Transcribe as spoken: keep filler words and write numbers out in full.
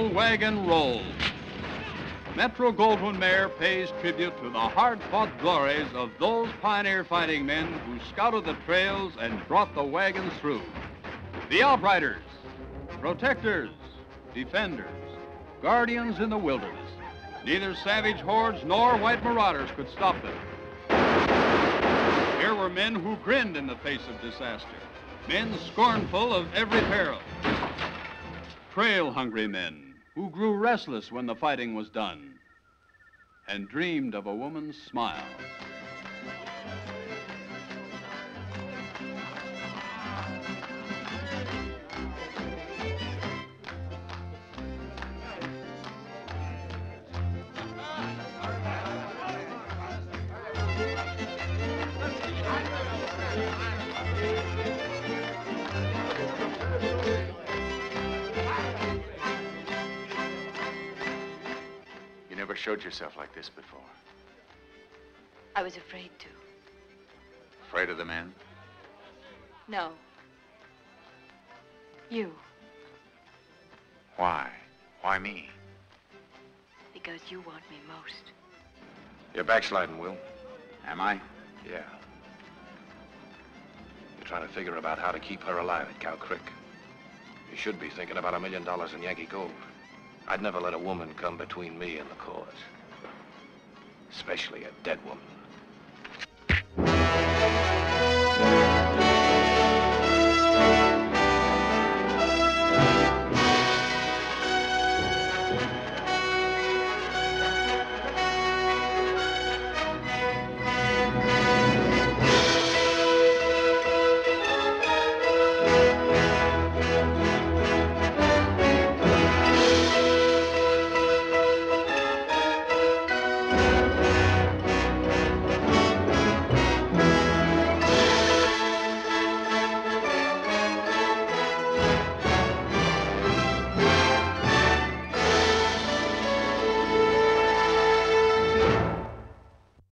Rail, Wagon, Roll. Metro-Goldwyn-Mayer pays tribute to the hard-fought glories of those pioneer fighting men who scouted the trails and brought the wagons through. The Outriders, protectors, defenders, guardians in the wilderness. Neither savage hordes nor white marauders could stop them. Here were men who grinned in the face of disaster, men scornful of every peril, trail-hungry men who grew restless when the fighting was done and dreamed of a woman's smile. You never showed yourself like this before. I was afraid to. Afraid of the men? No. You. Why? Why me? Because you want me most. You're backsliding, Will. Am I? Yeah. You're trying to figure about how to keep her alive at Cow Creek. You should be thinking about a million dollars in Yankee gold. I'd never let a woman come between me and the cause. Especially a dead woman.